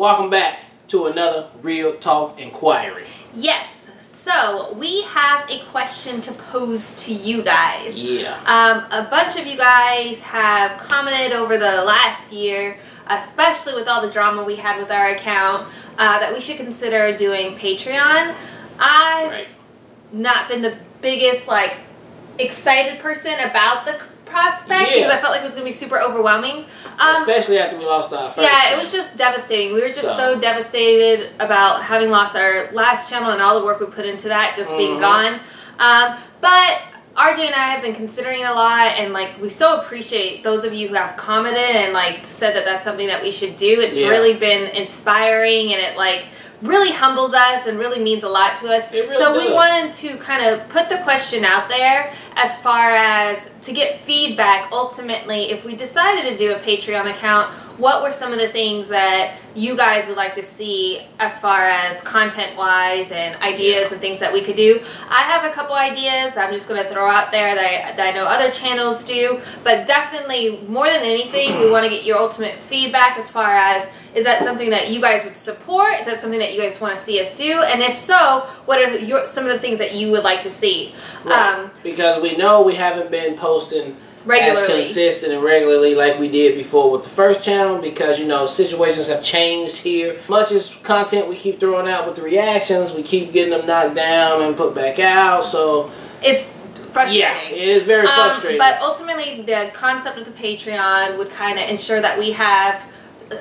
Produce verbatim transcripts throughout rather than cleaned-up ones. Welcome back to another Real Talk Inquiry. Yes, so we have a question to pose to you guys. Yeah. Um, a bunch of you guys have commented over the last year, especially with all the drama we had with our account, uh, that we should consider doing Patreon. I've right. not been the biggest, like, excited person about the prospect because yeah. I felt like it was going to be super overwhelming. Um, Especially after we lost our first. Yeah, it was just devastating. We were just so. so devastated about having lost our last channel and all the work we put into that just mm-hmm. being gone. Um, but R J and I have been considering it a lot, and like we so appreciate those of you who have commented and like said that that's something that we should do. It's yeah. really been inspiring, and it like really humbles us and really means a lot to us. It really so does. We wanted to kind of put the question out there as far as to get feedback. Ultimately, if we decided to do a Patreon account, what were some of the things that you guys would like to see as far as content wise and ideas yeah. and things that we could do? I have a couple ideas I'm just going to throw out there that I, that I know other channels do, but definitely more than anything we want to get your ultimate feedback as far as, is that something that you guys would support? Is that something that you guys want to see us do? And if so, what are your, some of the things that you would like to see? Right. Um, because we know we haven't been posting regularly, as consistent and regularly like we did before with the first channel, because you know situations have changed here. Much as content we keep throwing out with the reactions, we keep getting them knocked down and put back out. So it's frustrating. Yeah, it is very um, frustrating. But ultimately, the concept of the Patreon would kind of ensure that we have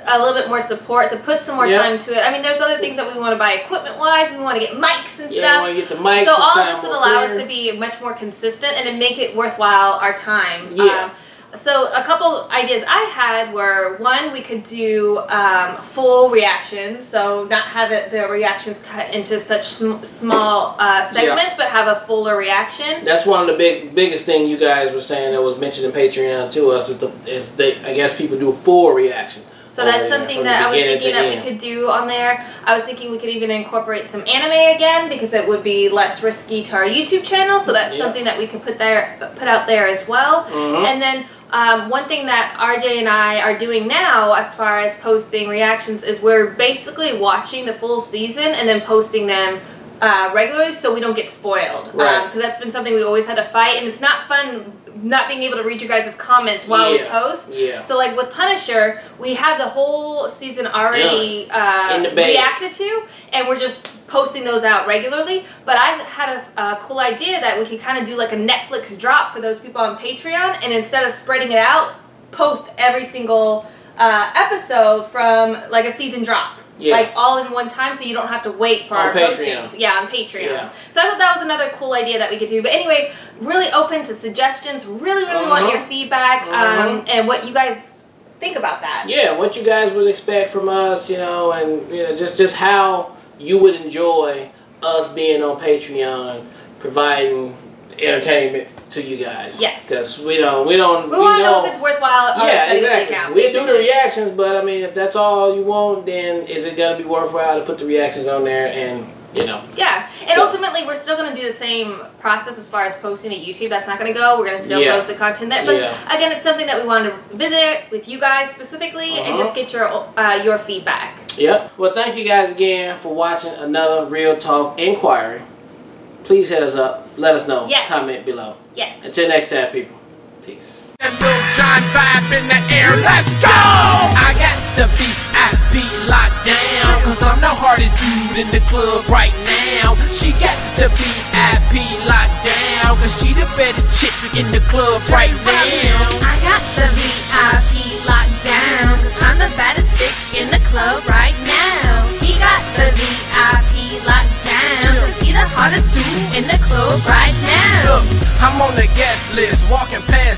a little bit more support to put some more yep. time to it. I mean, there's other things that we want to buy equipment wise. We want to get mics and yeah, stuff. We want to get the mics. So all this would allow clear. us to be much more consistent and to make it worthwhile our time. Yeah. Um, so a couple ideas I had were, one, we could do um, full reactions. So not have it, the reactions cut into such sm small uh, segments, yeah. but have a fuller reaction. That's one of the big biggest thing you guys were saying that was mentioned in Patreon to us is the is they I guess people do full reactions. So that's something that I was thinking that we could do on there. I was thinking we could even incorporate some anime again, because it would be less risky to our YouTube channel. So that's yeah. something that we could put there, put out there as well. Mm-hmm. And then um, one thing that R J and I are doing now as far as posting reactions is we're basically watching the full season and then posting them uh, regularly so we don't get spoiled. Because right. um, that's been something we always had to fight, and it's not fun not being able to read your guys' comments while yeah. we post. Yeah. So like with Punisher, we have the whole season already uh, reacted to, and we're just posting those out regularly. But I had a, a cool idea that we could kind of do like a Netflix drop for those people on Patreon, and instead of spreading it out, post every single uh, episode from like a season drop. Yeah. Like all in one time, so you don't have to wait for on our Patreon. postings. Yeah, on Patreon. Yeah. So I thought that was another cool idea that we could do. But anyway, really open to suggestions. Really, really uh-huh. want your feedback uh-huh. um, and what you guys think about that. Yeah, what you guys would expect from us, you know, and you know, just just how you would enjoy us being on Patreon, providing entertainment to you guys. Yes. Because we don't, we don't, we, we want to know if it's worthwhile. Yeah, exactly. Out, we do the reactions, but I mean, if that's all you want, then is it gonna be worthwhile to put the reactions on there? And you know. Yeah, and so. ultimately, we're still gonna do the same process as far as posting to YouTube. That's not gonna go. We're gonna still yeah. post the content there. But yeah. again, it's something that we want to visit with you guys specifically, uh-huh. and just get your uh, your feedback. Yep. Well, thank you guys again for watching another Real Talk Inquiry. Please hit us up. Let us know. Yes. Comment below. Yes. Until next time, people. Peace. And Lil Jon vibe in the air. Let's go! I got the beat. I be locked down. Cause I'm the hardest dude in the club right now. She got the beat. I be locked down. Cause she the baddest chick in the club right now. I got the beat. I be locked down. Cause I'm the baddest chick in the club right now. He got the beat. I be locked down. Cause he the hardest dude in the club right now. Look, I'm on the guest list, walking past